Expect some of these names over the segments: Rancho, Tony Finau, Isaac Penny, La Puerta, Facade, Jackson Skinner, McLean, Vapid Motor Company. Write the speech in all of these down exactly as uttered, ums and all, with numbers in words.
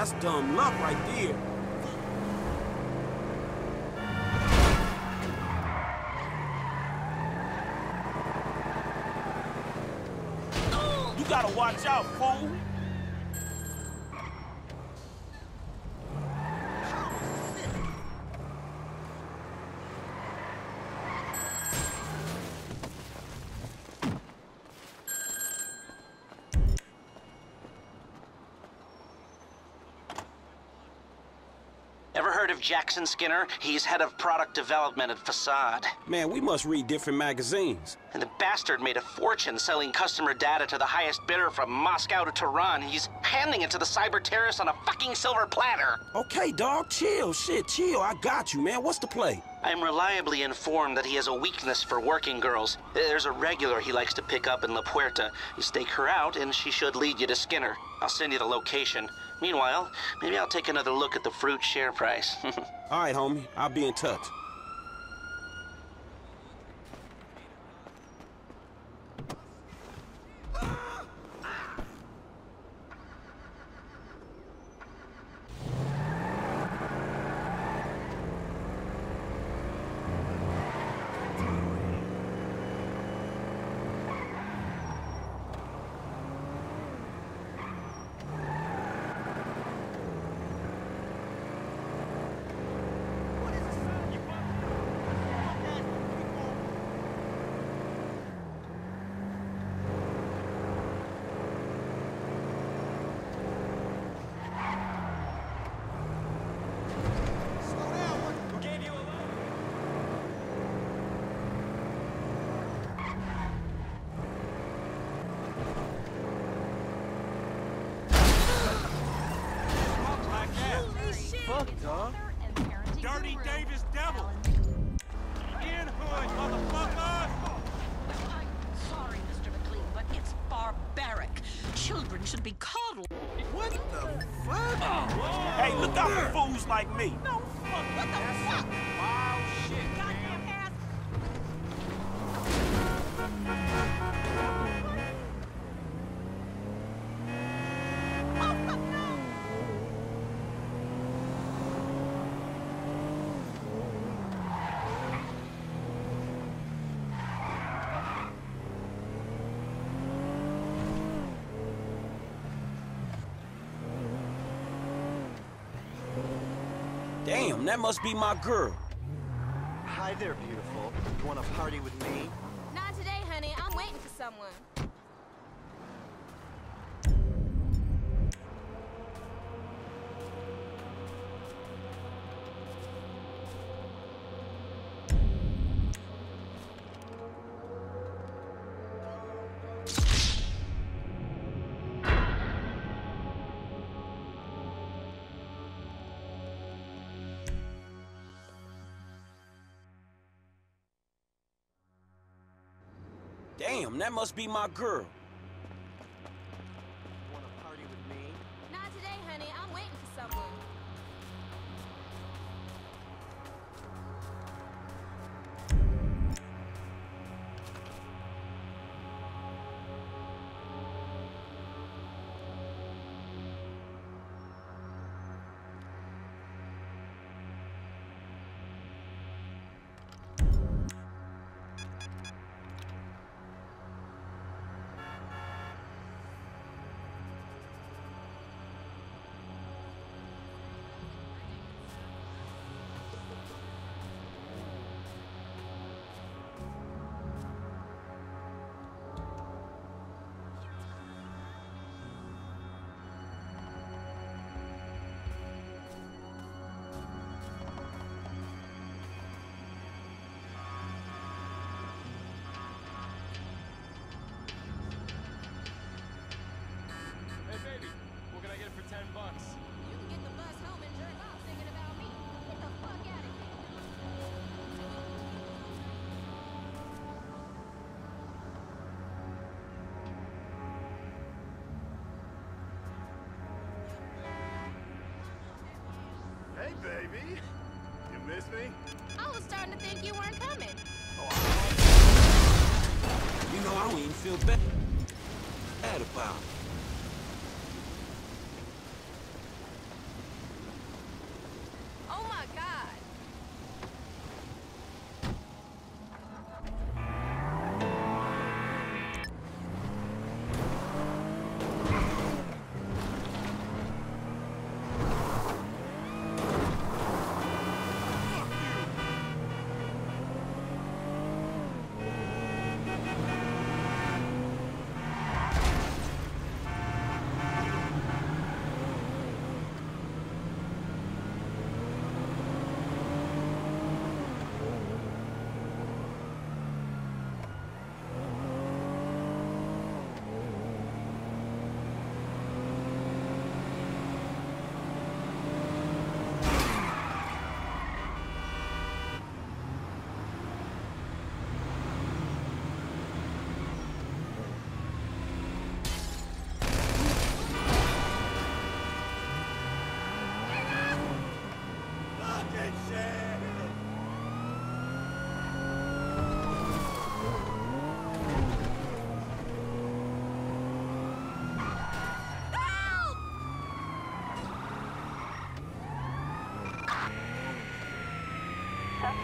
That's dumb luck right there. You gotta watch out, fool. Jackson Skinner, he's head of product development at Facade. Man, we must read different magazines. And the bastard made a fortune selling customer data to the highest bidder from Moscow to Tehran. He's handing it to the cyber terrorists on a fucking silver platter. Okay, dog, chill, shit, chill. I got you, man. What's the play? I'm reliably informed that he has a weakness for working girls. There's a regular he likes to pick up in La Puerta. You stake her out, and she should lead you to Skinner. I'll send you the location. Meanwhile, maybe I'll take another look at the fruit share price. All right, homie. I'll be in touch. Dirty Davis Devil! In hood, motherfucker! I'm sorry, Mister McLean, but it's barbaric. Children should be coddled. What the fuck? Oh. Hey, look out for fools like me! No, fuck! What the fuck? Wild shit, goddamn ass! Damn, that must be my girl. Hi there, beautiful. You want to party with me? Not today, honey. I'm waiting for someone. Damn, that must be my girl. Want to party with me? Not today, honey. I'm waiting for someone. Baby, you miss me? I was starting to think you weren't coming. Oh, I you know, I don't even feel bad, bad about it.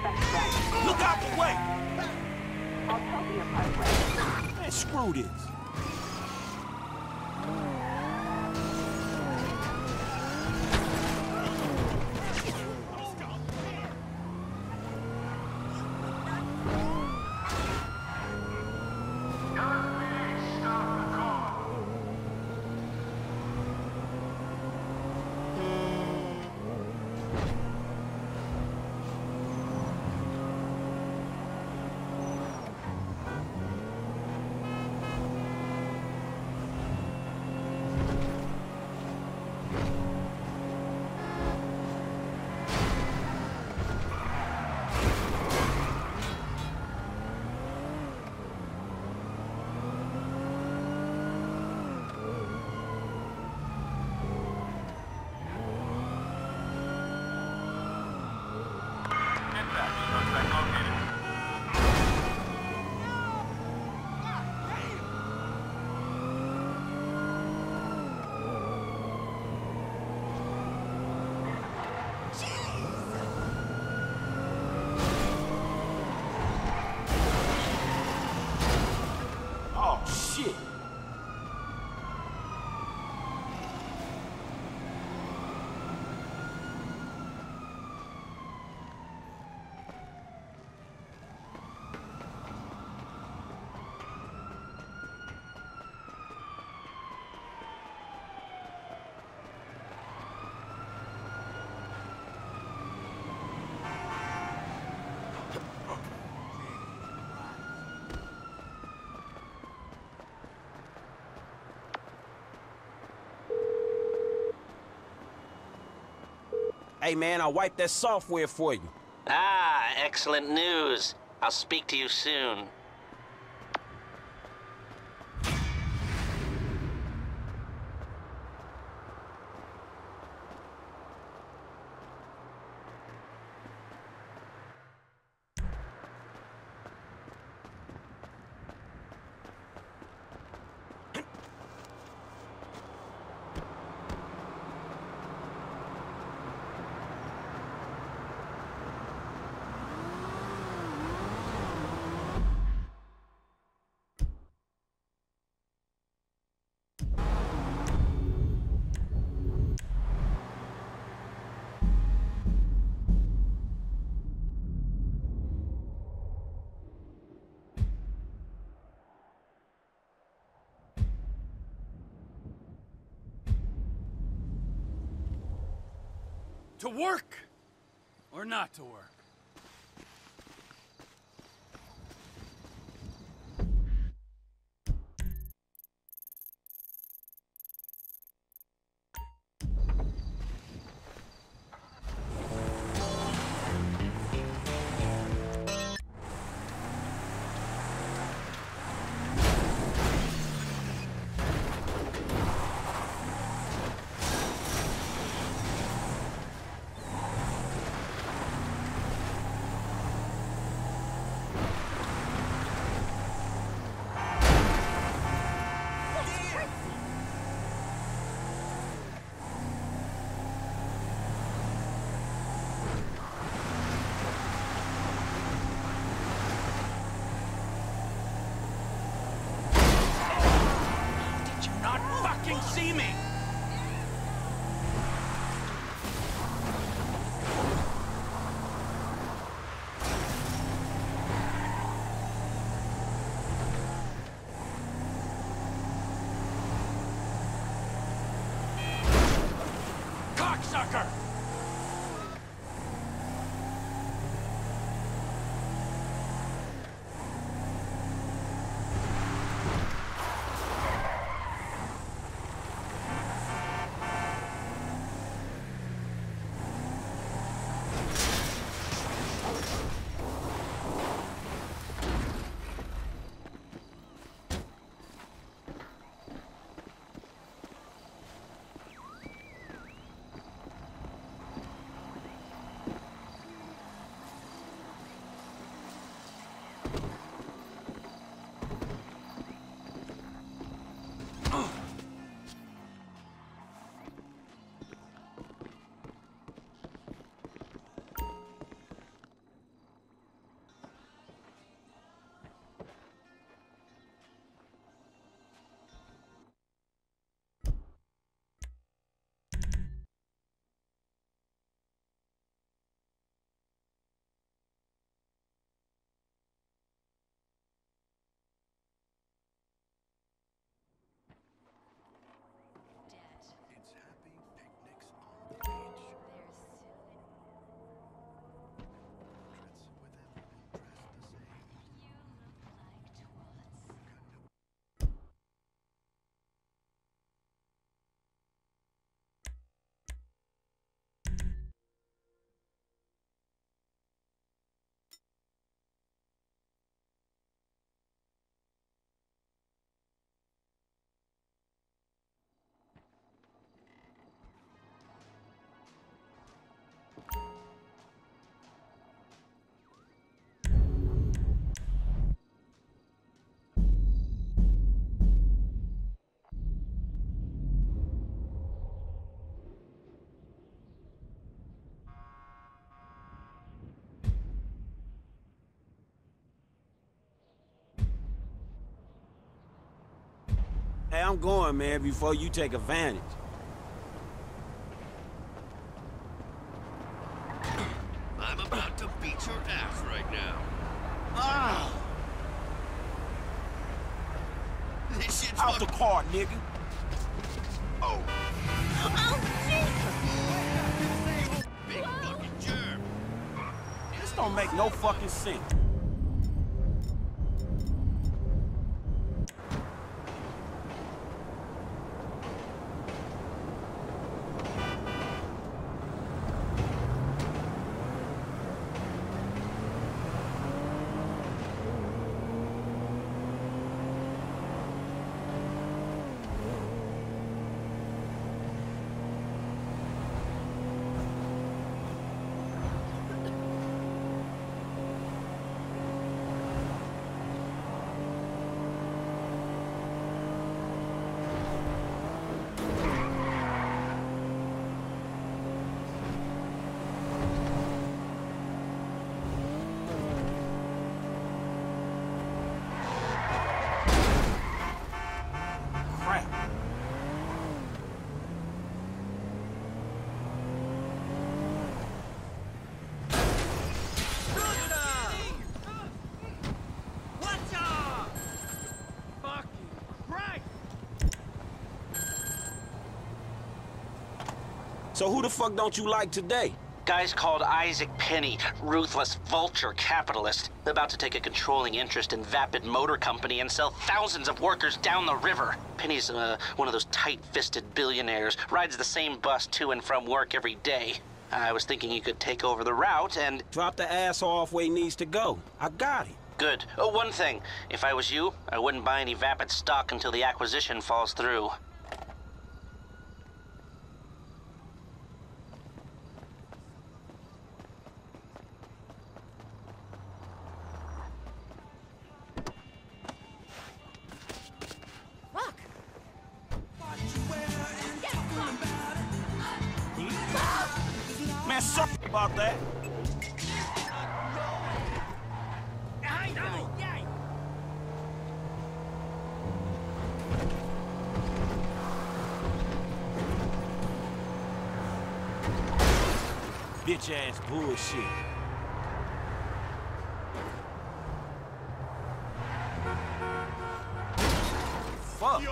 Look out the way! I'll tell you about it. Man, screw this. Hey, man, I wiped that software for you. Ah, excellent news. I'll speak to you soon. To work, or not to work. Hey, I'm going, man, before you take advantage. I'm about to beat your ass right now. Ah! This shit's out the car, nigga. Oh! Oh, Jesus! Big fucking germ. This don't make no fucking sense. So who the fuck don't you like today? Guy's called Isaac Penny, ruthless vulture capitalist, about to take a controlling interest in Vapid Motor Company and sell thousands of workers down the river. Penny's uh, one of those tight-fisted billionaires, rides the same bus to and from work every day. I was thinking he could take over the route and... Drop the ass off where he needs to go. I got him. Good. Oh, one thing. If I was you, I wouldn't buy any Vapid stock until the acquisition falls through. Bitch-ass bullshit. Fuck.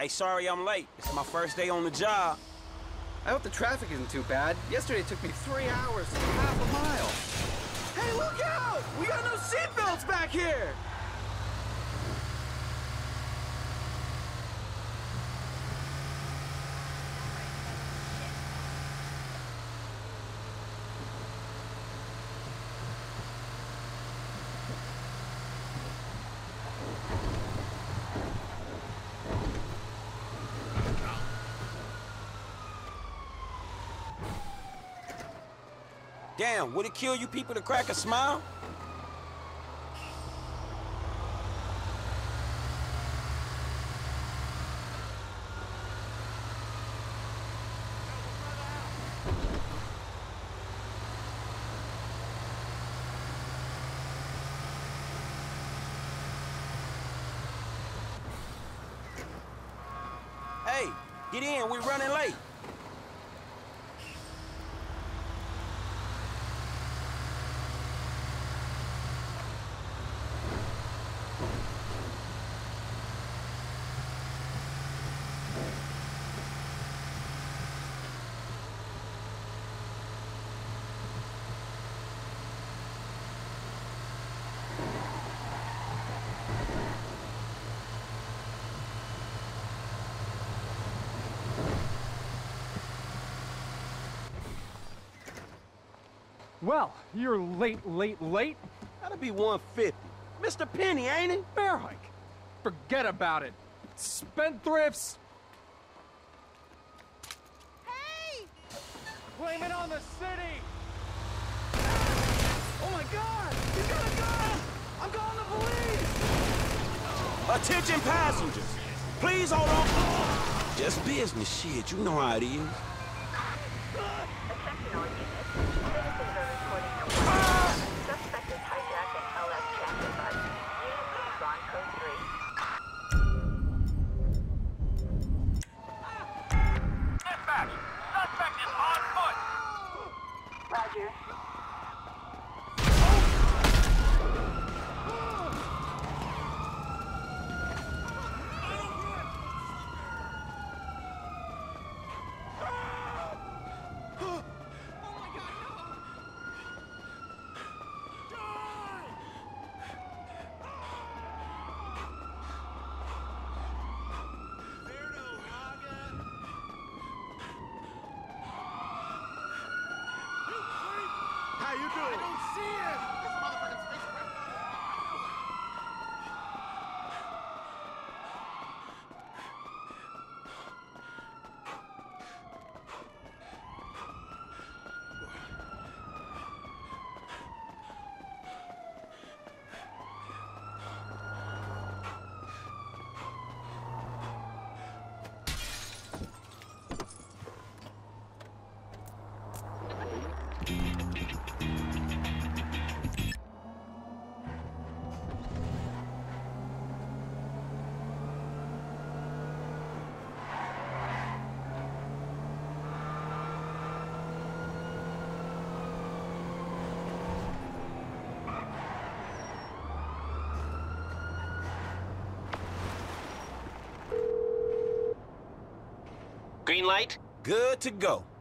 Hey, sorry I'm late. It's my first day on the job. I hope the traffic isn't too bad. Yesterday it took me three hours and half a mile. Hey, look out! We got no seatbelts back here! Damn, would it kill you people to crack a smile? Hey, get in, we're running late. Well, you're late, late, late. That'll be one fifty. Mister Penny, ain't it? Bear hike. Forget about it. Spendthrifts. Hey! Blame it on the city! Oh my God! He's got a gun! I'm calling the police! Attention passengers! Please hold on. Just business shit, you know how it is. I don't see it! This motherfucking spacecraft! Green light? Good to go.